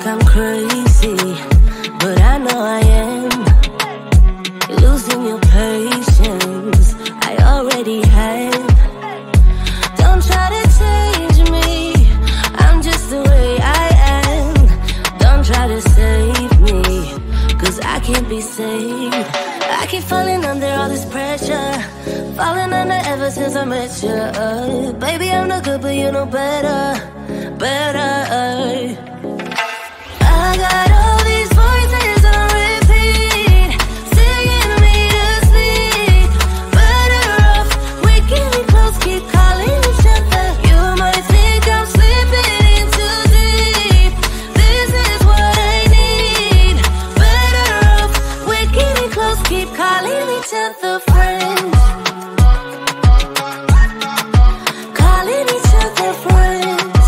think I'm crazy, but I know I am. Losing your patience, I already have. Don't try to change me, I'm just the way I am. Don't try to save me, cause I can't be saved. I keep falling under all this pressure, falling under ever since I met you. Baby, I'm no good, but you know better. I got all these voices on repeat, singing me to sleep. Better off, we're getting close, keep calling each other. You might think I'm slipping in too deep, this is what I need. Better off, we're getting close, keep calling each other friends. Calling each other friends.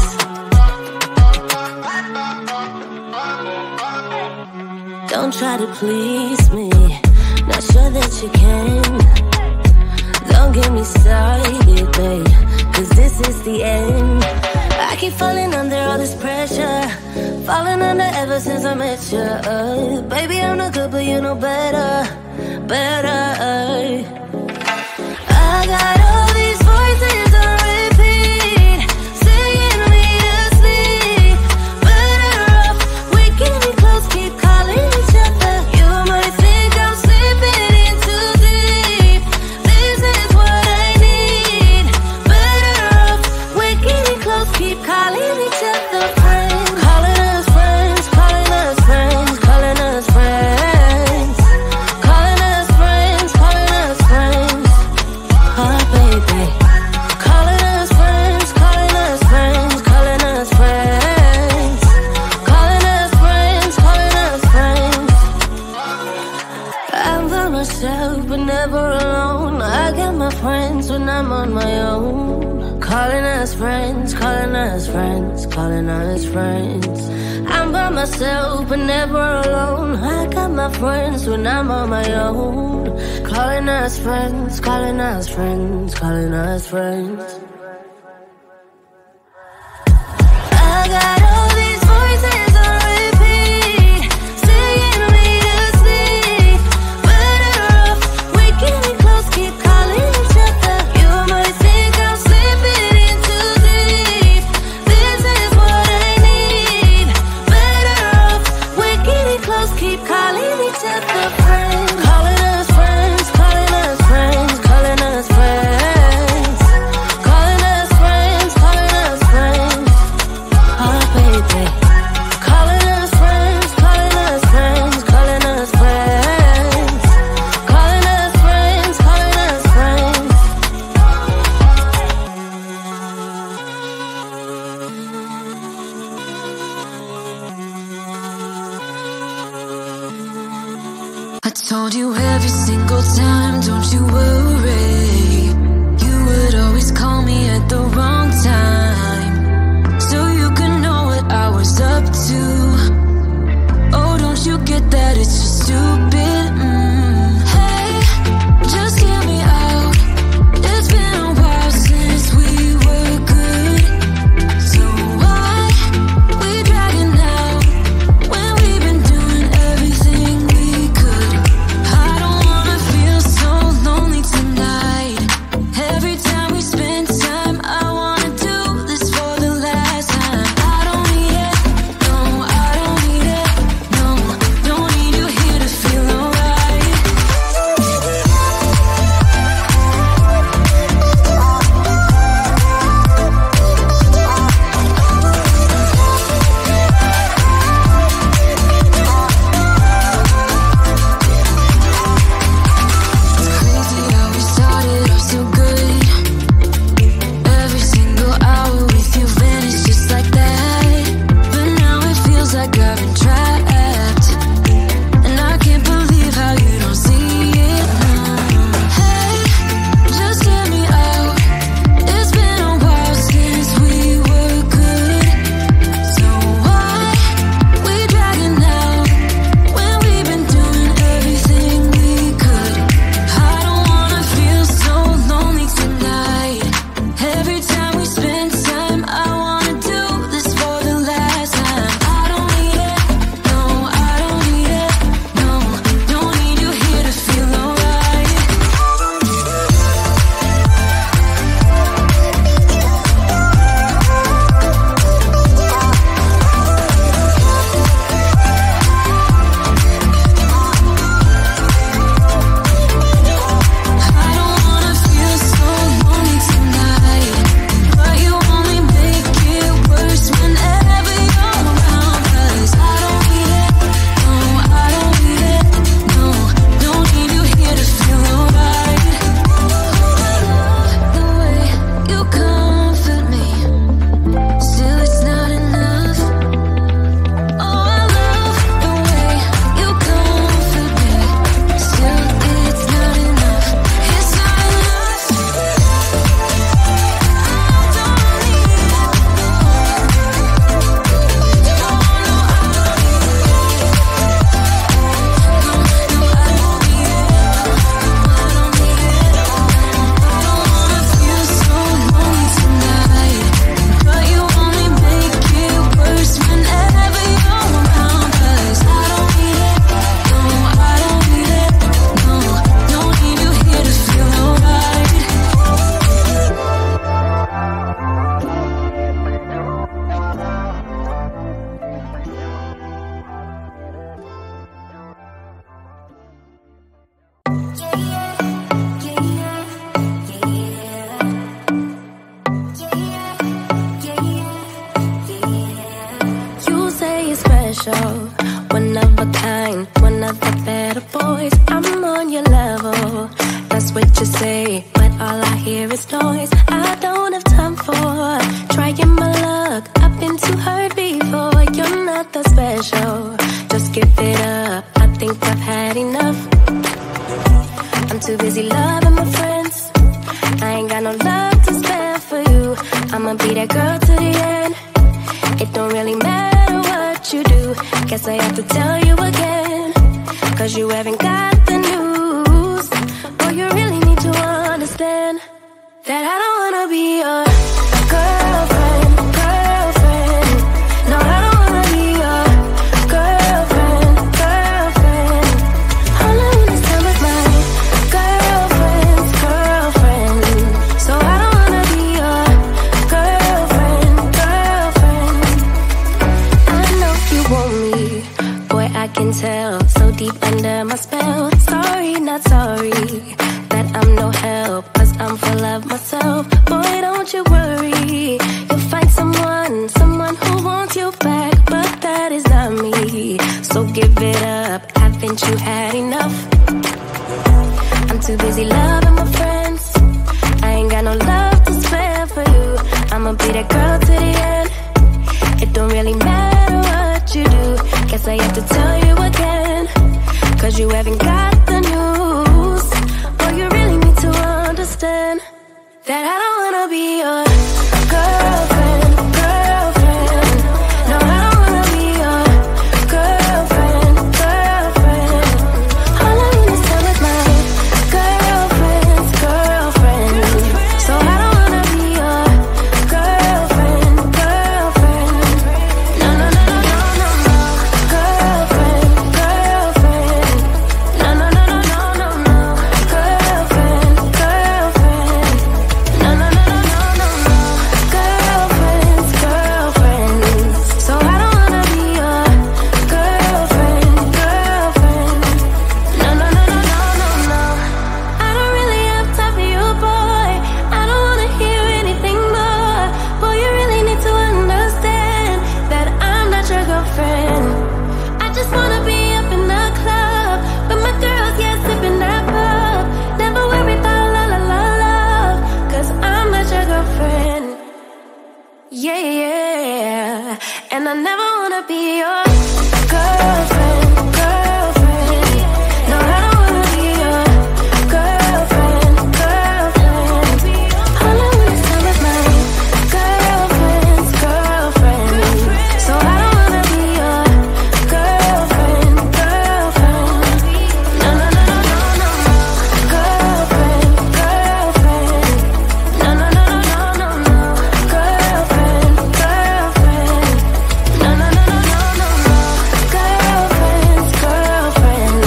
Don't try to please me, not sure that you can. Don't get me started, babe, cause this is the end. I keep falling under all this pressure, falling under ever since I met you. Baby, I'm no good, but you know better, better. I got all these voices on repeat, singing me to sleep. Better off, we're getting close, keep calling. But never alone. I got my friends when I'm on my own. Calling us friends, calling us friends, calling us friends. I got all these voices on repeat, singing me to sleep. Better off, we're getting close, keep calling each other. You might think I'm slipping in too deep, this is what I need. Better off, we're getting close, keep calling each other friends. Calling us friends, calling us friends, calling us friends. Calling us friends, calling us friends. Oh baby. Calling us friends, calling us friends, calling us friends. Calling us friends, calling us friends. I told you every single time, don't you worry. You would always call me at the wrong time, so you could know what I was up to. Oh, don't you get that it's just stupid? Hey, just hear me out. It's been a while since we were good, so why we dragging out when we've been doing everything we could? I don't wanna feel so lonely tonight. Every time we spend time, I wanna do this for the last time. I don't need it, no, I don't need it, no. Don't need you here to feel voice, I'm on your level. That's what you say, but all I hear is noise. I don't have time for trying my luck. I've been too hurt before, you're not that special. Just give it up, I think I've had enough. I'm too busy loving my friends, I ain't got no love to spare for you. I'ma be that girl to the end, it don't really matter what you do. Guess I have to tell you again, cause you haven't got the news. Oh, you really need to understand that I don't wanna be your girlfriend, girlfriend. No, I don't wanna be your girlfriend, girlfriend. All I want is time with my girlfriend's girlfriend. So I don't wanna be your girlfriend, girlfriend. I know you want me, boy, I can tell. Deep under my spell, sorry, not sorry that I'm no help, cause I'm full of myself. Boy, don't you worry, you'll find someone, someone who wants you back, but that is not me. So give it up, haven't you had enough? I'm too busy loving my friends, I ain't got no love to spare for you. I'ma be that girl to the end, it don't really matter what you do. Guess I have to tell you again, cause you haven't got the news. Oh, you really need to understand that I don't wanna be your girlfriend, girlfriend. No, I don't wanna be your girlfriend, girlfriend. All I want is time with my girlfriend's girlfriend. So I don't wanna be your girlfriend, girlfriend. No, no, no, no, no, no, no. Girlfriend, girlfriend. Yeah, and I never wanna be your girlfriend, girlfriend. No, I don't wanna be your girlfriend, girlfriend. All I want is time with my girlfriend's girlfriend. So I don't wanna be your girlfriend, girlfriend. No, no, no, no, no, no, no. Girlfriend, girlfriend. No, no, no, no, no, no, no. Girlfriend, girlfriend. No, no, no, no, no, no, no. Girlfriend's girlfriend. So I don't wanna be your girlfriend, girlfriend. No, no, no,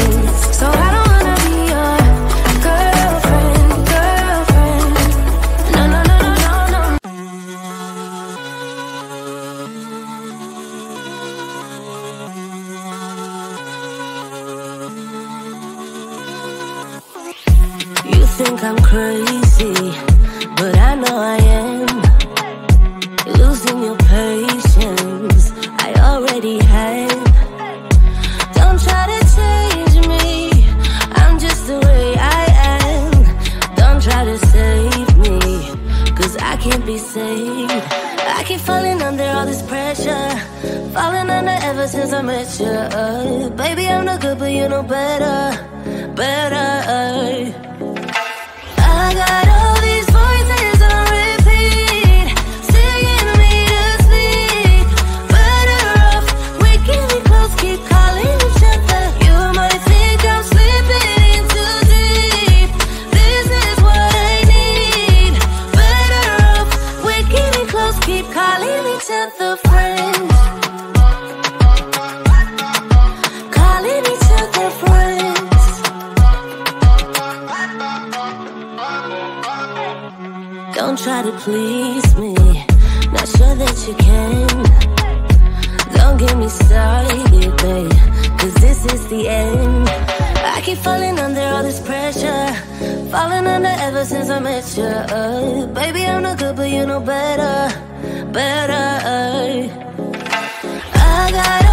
no, no, no. You think I'm crazy, but I know I am. Losing your patience, I already have. Don't try to change me, I'm just the way I am. Don't try to save me, cause I can't be saved. I keep falling under all this pressure, falling under ever since I met you. Baby, I'm no good, but you know better, better. I got all these voices on repeat, singing me to sleep. Better off, we can be close, keep calling each other. You might think I'm slipping in too deep, this is what I need. Better off, we can be close, keep calling each other friends. Calling each other friends. Don't try to please me, not sure that you can. Don't get me started, babe, cause this is the end. I keep falling under all this pressure, falling under ever since I met you. Baby, I'm no good, but you know better, better. I got